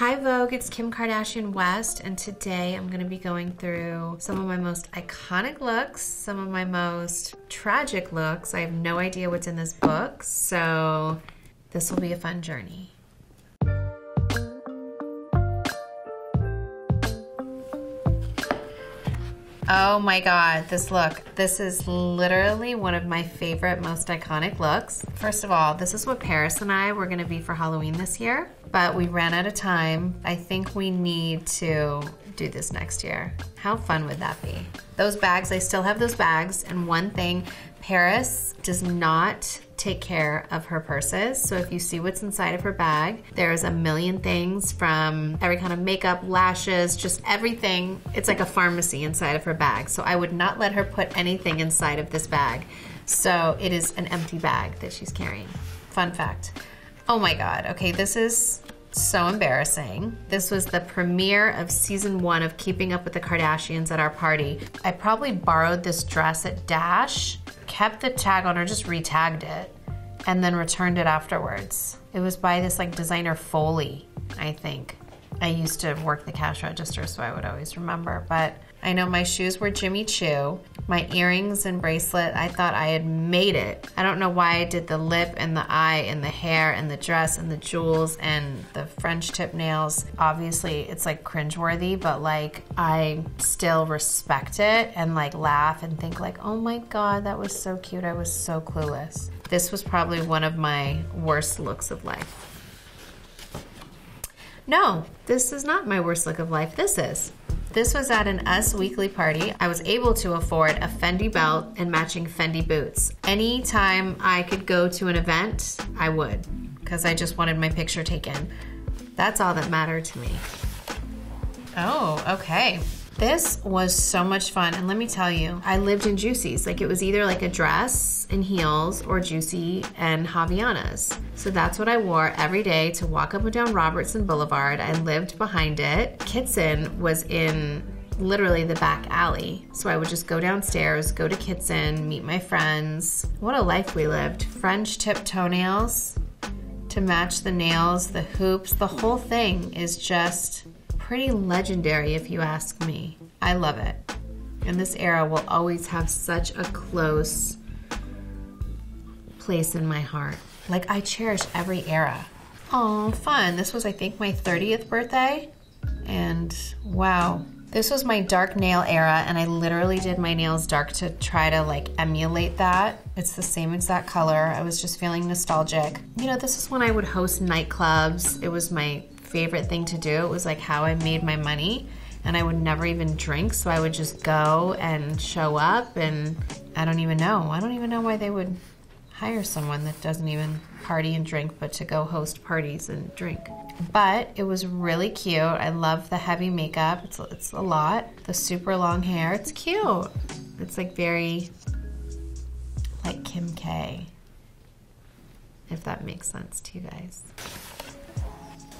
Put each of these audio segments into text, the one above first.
Hi Vogue, it's Kim Kardashian West, and today I'm gonna be going through some of my most iconic looks, some of my most tragic looks. I have no idea what's in this book, so this will be a fun journey. Oh my God, this look. This is literally one of my favorite, most iconic looks. First of all, this is what Paris and I were gonna be for Halloween this year, but we ran out of time. I think we need to do this next year. How fun would that be? Those bags, I still have those bags, and one thing, Paris does not take care of her purses. So if you see what's inside of her bag, there's a million things, from every kind of makeup, lashes, just everything. It's like a pharmacy inside of her bag. So I would not let her put anything inside of this bag. So it is an empty bag that she's carrying. Fun fact. Oh my God, okay, this is so embarrassing. This was the premiere of season 1 of Keeping Up with the Kardashians at our party. I probably borrowed this dress at Dash, kept the tag on, or just re-tagged it, and then returned it afterwards. It was by this like designer Foley, I think. I used to work the cash register, so I would always remember, but I know my shoes were Jimmy Choo. My earrings and bracelet, I thought I had made it. I don't know why I did the lip and the eye and the hair and the dress and the jewels and the French tip nails. Obviously, it's like cringeworthy, but like I still respect it and like laugh and think like, oh my God, that was so cute. I was so clueless. This was probably one of my worst looks of life. No, this is not my worst look of life. This is. This was at an Us Weekly party. I was able to afford a Fendi belt and matching Fendi boots. Anytime I could go to an event, I would, because I just wanted my picture taken. That's all that mattered to me. Oh, okay. This was so much fun, and let me tell you, I lived in Juicy's. Like, it was either like a dress and heels or Juicy and Havianas. So that's what I wore every day to walk up and down Robertson Boulevard. I lived behind it. Kitson was in literally the back alley. So I would just go downstairs, go to Kitson, meet my friends. What a life we lived. French tip toenails to match the nails, the hoops, the whole thing is just pretty legendary if you ask me. I love it. And this era will always have such a close place in my heart. Like, I cherish every era. Oh, fun. This was, I think, my 30th birthday. And wow. This was my dark nail era, and I literally did my nails dark to try to like emulate that. It's the same exact color. I was just feeling nostalgic. You know, this is when I would host nightclubs. It was my favorite thing to do. It was like how I made my money, and I would never even drink, so I would just go and show up, and I don't even know. I don't even know why they would hire someone that doesn't even party and drink, but to go host parties and drink. But it was really cute. I love the heavy makeup. It's a lot. The super long hair. It's cute. It's like very like Kim K, if that makes sense to you guys.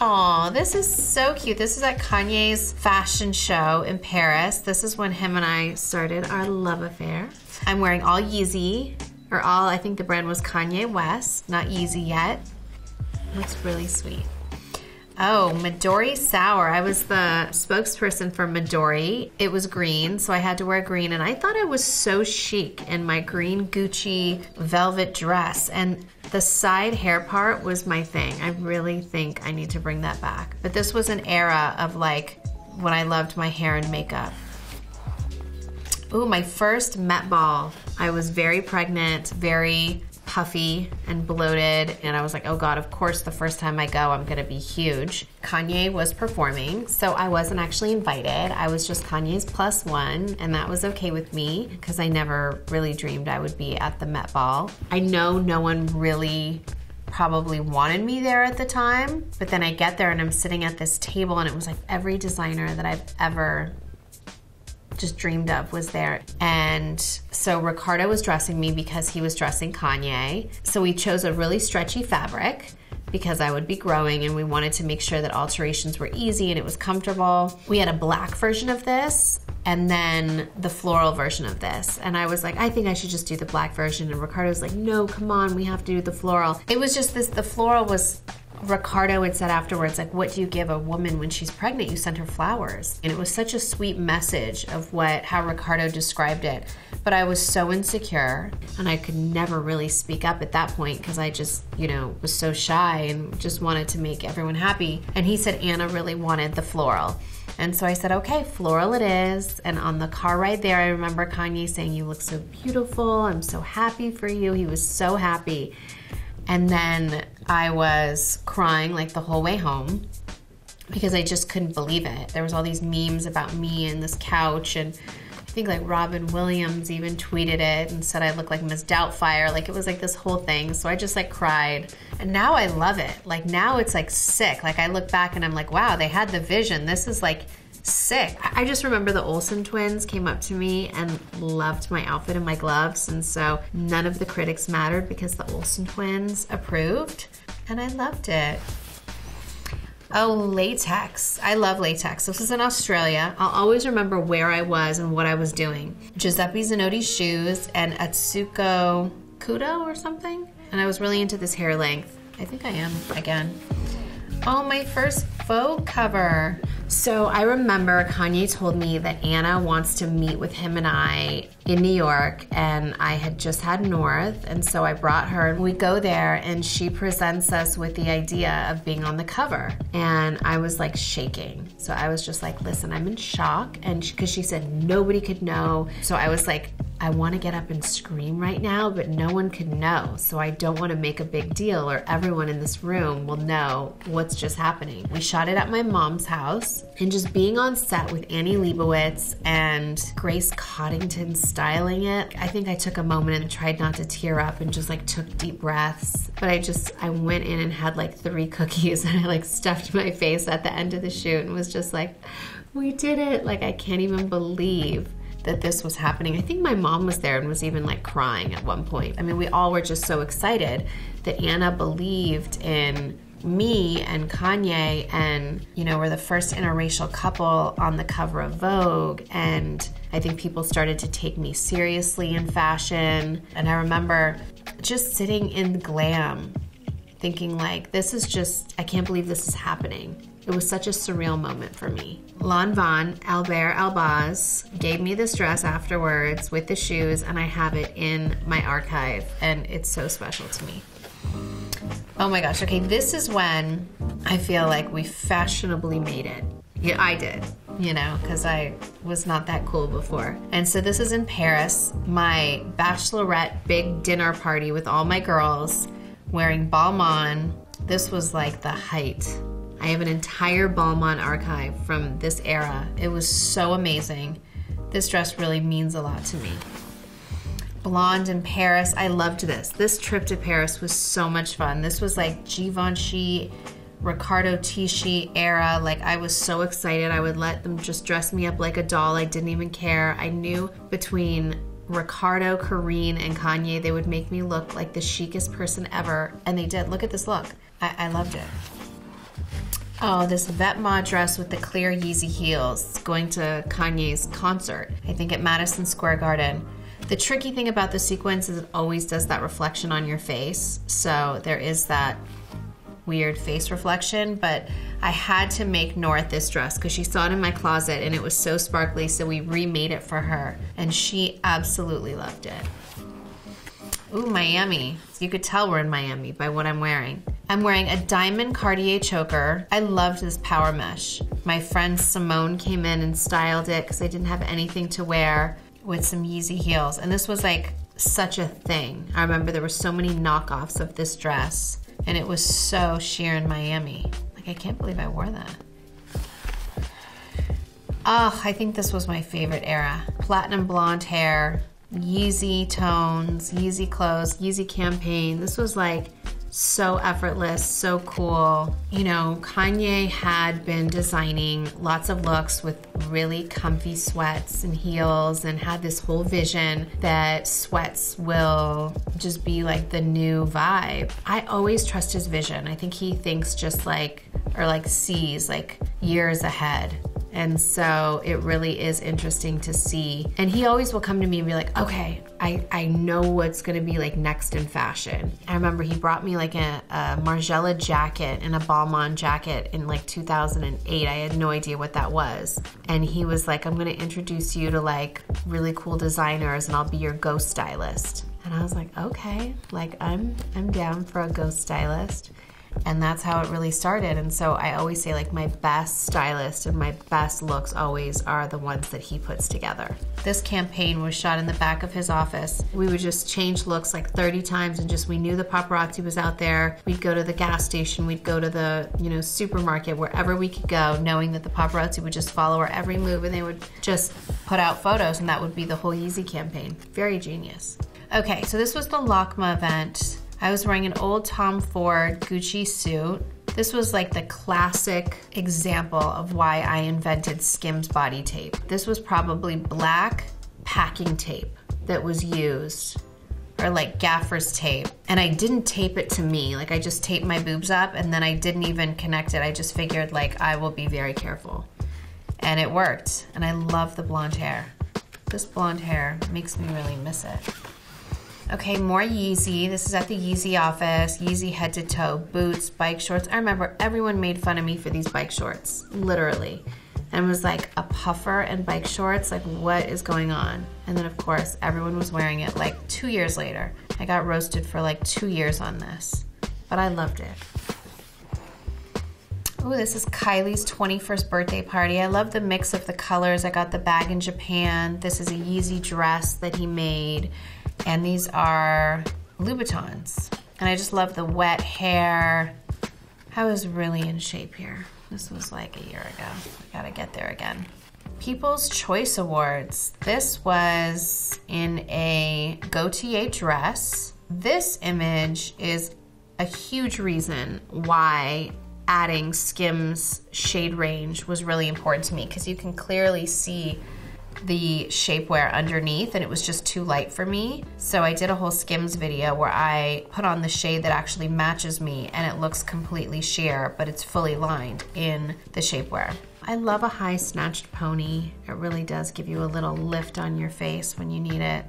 Aw, this is so cute. This is at Kanye's fashion show in Paris. This is when him and I started our love affair. I'm wearing all Yeezy, or all, I think the brand was Kanye West, not Yeezy yet. Looks really sweet. Oh, Midori Sour. I was the spokesperson for Midori. It was green, so I had to wear green, and I thought I was so chic in my green Gucci velvet dress, and the side hair part was my thing. I really think I need to bring that back. But this was an era of like when I loved my hair and makeup. Ooh, my first Met Ball. I was very pregnant, very puffy and bloated, and I was like, oh God, of course the first time I go I'm gonna be huge. Kanye was performing, so I wasn't actually invited. I was just Kanye's +1, and that was okay with me because I never really dreamed I would be at the Met Ball. I know no one really probably wanted me there at the time, but then I get there and I'm sitting at this table, and it was like every designer that I've ever just dreamed of was there. And so Riccardo was dressing me because he was dressing Kanye. So we chose a really stretchy fabric because I would be growing, and we wanted to make sure that alterations were easy and it was comfortable. We had a black version of this and then the floral version of this. And I was like, I think I should just do the black version. And Riccardo's like, no, come on, we have to do the floral. It was just this, the floral was Riccardo had said afterwards, like, what do you give a woman when she's pregnant? You send her flowers. And it was such a sweet message of how Riccardo described it. But I was so insecure and I could never really speak up at that point because I just, you know, was so shy and just wanted to make everyone happy. And he said Anna really wanted the floral. And so I said, okay, floral it is. And on the car ride there, I remember Kanye saying, you look so beautiful. I'm so happy for you. He was so happy. And then I was crying like the whole way home because I just couldn't believe it. There was all these memes about me and this couch, and I think like Robin Williams even tweeted it and said I look like Miss Doubtfire. Like it was like this whole thing. So I just like cried. And now I love it. Like now it's like sick. Like I look back and I'm like, wow, they had the vision. This is like sick. I just remember the Olsen twins came up to me and loved my outfit and my gloves, and so none of the critics mattered because the Olsen twins approved, and I loved it. Oh, latex. I love latex. This is in Australia. I'll always remember where I was and what I was doing. Giuseppe Zanotti's shoes and Atsuko Kudo or something, and I was really into this hair length. I think I am again. Oh, my first Vogue cover. So I remember Kanye told me that Anna wants to meet with him and I in New York, and I had just had North, and so I brought her, and we go there, and she presents us with the idea of being on the cover, and I was like shaking. So I was just like, listen, I'm in shock, and because she said nobody could know, so I was like, I want to get up and scream right now, but no one could know, so I don't want to make a big deal or everyone in this room will know what's just happening. We shot it at my mom's house, and just being on set with Annie Leibovitz and Grace Coddington styling it, I think I took a moment and tried not to tear up and just like took deep breaths, but I went in and had like 3 cookies and I like stuffed my face at the end of the shoot and was just like, we did it. Like I can't even believe that this was happening. I think my mom was there and was even like crying at one point. I mean, we all were just so excited that Anna believed in me and Kanye, and, you know, we're the first interracial couple on the cover of Vogue, and I think people started to take me seriously in fashion. And I remember just sitting in glam thinking like, this is just, I can't believe this is happening. It was such a surreal moment for me. Lanvin, Albert Albaz, gave me this dress afterwards with the shoes, and I have it in my archive, and it's so special to me. Oh my gosh, okay, this is when I feel like we fashionably made it. Yeah, I did, you know, because I was not that cool before. And so this is in Paris, my bachelorette big dinner party with all my girls, wearing Balmain. This was like the height. I have an entire Balmain archive from this era. It was so amazing. This dress really means a lot to me. Blonde in Paris, I loved this. This trip to Paris was so much fun. This was like Givenchy, Riccardo Tisci era. Like I was so excited. I would let them just dress me up like a doll. I didn't even care. I knew between Riccardo, Karine, and Kanye, they would make me look like the chicest person ever, and they did. Look at this look. I loved it. Oh, this Vetma dress with the clear Yeezy heels, going to Kanye's concert, I think at Madison Square Garden. The tricky thing about the sequence is it always does that reflection on your face, so there is that weird face reflection, but I had to make North this dress because she saw it in my closet and it was so sparkly, so we remade it for her, and she absolutely loved it. Ooh, Miami. You could tell we're in Miami by what I'm wearing. I'm wearing a diamond Cartier choker. I loved this power mesh. My friend Simone came in and styled it because I didn't have anything to wear, with some Yeezy heels. And this was like such a thing. I remember there were so many knockoffs of this dress, and it was so sheer in Miami. Like I can't believe I wore that. Oh, I think this was my favorite era. Platinum blonde hair, Yeezy tones, Yeezy clothes, Yeezy campaign. This was like so effortless, so cool. You know, Kanye had been designing lots of looks with really comfy sweats and heels, and had this whole vision that sweats will just be like the new vibe. I always trust his vision. I think he thinks just like, or like sees like years ahead. And so it really is interesting to see. And he always will come to me and be like, okay, I know what's gonna be like next in fashion. I remember he brought me like a Margiela jacket and a Balmain jacket in like 2008. I had no idea what that was. And he was like, I'm gonna introduce you to like really cool designers and I'll be your ghost stylist. And I was like, okay, like I'm down for a ghost stylist. And that's how it really started. And so I always say like my best stylist and my best looks always are the ones that he puts together. This campaign was shot in the back of his office. We would just change looks like 30 times and just, we knew the paparazzi was out there. We'd go to the gas station, we'd go to the, you know, supermarket, wherever we could go, knowing that the paparazzi would just follow our every move and they would just put out photos, and that would be the whole Yeezy campaign. Very genius. Okay, so this was the LACMA event. I was wearing an old Tom Ford Gucci suit. This was like the classic example of why I invented Skims body tape. This was probably black packing tape that was used, or like gaffer's tape. And I didn't tape it to me. Like I just taped my boobs up and then I didn't even connect it. I just figured like I will be very careful. And it worked. And I love the blonde hair. This blonde hair makes me really miss it. Okay, more Yeezy. This is at the Yeezy office. Yeezy head to toe, boots, bike shorts. I remember everyone made fun of me for these bike shorts, literally. And was like, a puffer and bike shorts? Like, what is going on? And then of course, everyone was wearing it like 2 years later. I got roasted for like 2 years on this, but I loved it. Ooh, this is Kylie's 21st birthday party. I love the mix of the colors. I got the bag in Japan. This is a Yeezy dress that he made. And these are Louboutins. And I just love the wet hair. I was really in shape here. This was like a year ago. I gotta get there again. People's Choice Awards. This was in a Gaultier dress. This image is a huge reason why adding Skims shade range was really important to me, because you can clearly see the shapewear underneath, and it was just too light for me. So I did a whole Skims video where I put on the shade that actually matches me, and it looks completely sheer, but it's fully lined in the shapewear. I love a high snatched pony. It really does give you a little lift on your face when you need it.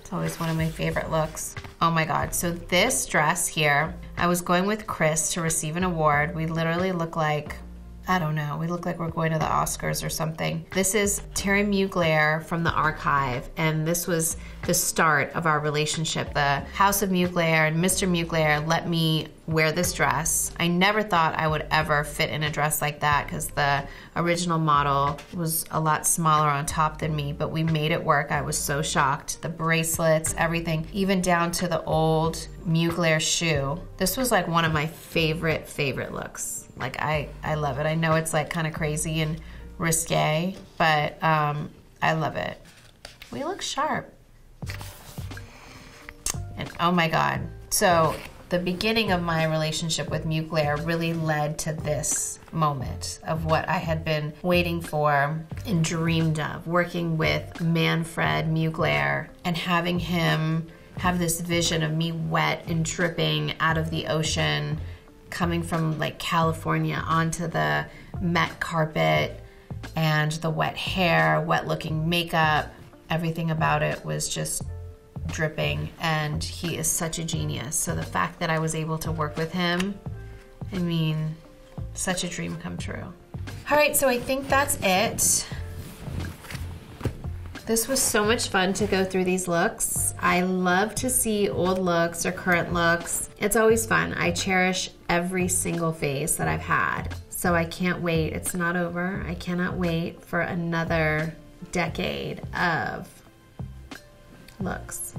It's always one of my favorite looks. Oh my God, so this dress here, I was going with Chris to receive an award. We literally look like, I don't know, we look like we're going to the Oscars or something. This is Terry Mugler from the archive, and this was the start of our relationship. The House of Mugler and Mr. Mugler let me wear this dress. I never thought I would ever fit in a dress like that, because the original model was a lot smaller on top than me, but we made it work. I was so shocked. The bracelets, everything, even down to the old Mugler shoe. This was like one of my favorite looks. Like I love it. I know it's like kind of crazy and risque, but I love it. We look sharp. And oh my God. So the beginning of my relationship with Mugler really led to this moment of what I had been waiting for and dreamed of, working with Manfred Mugler and having him have this vision of me wet and dripping out of the ocean, coming from like California onto the Met carpet, and the wet hair, wet looking makeup, everything about it was just dripping, and he is such a genius. So the fact that I was able to work with him, I mean, such a dream come true. All right, so I think that's it. This was so much fun to go through these looks. I love to see old looks or current looks. It's always fun. I cherish every single phase that I've had. So I can't wait. It's not over. I cannot wait for another decade of looks.